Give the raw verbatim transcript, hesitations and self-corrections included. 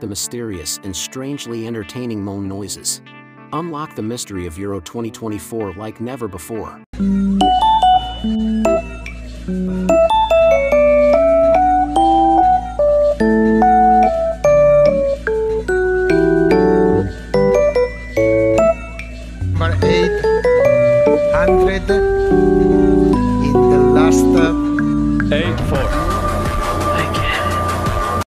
the mysterious and strangely entertaining moan noises. Unlock the mystery of Euro twenty twenty-four like never before. For eight hundred in the last eight four.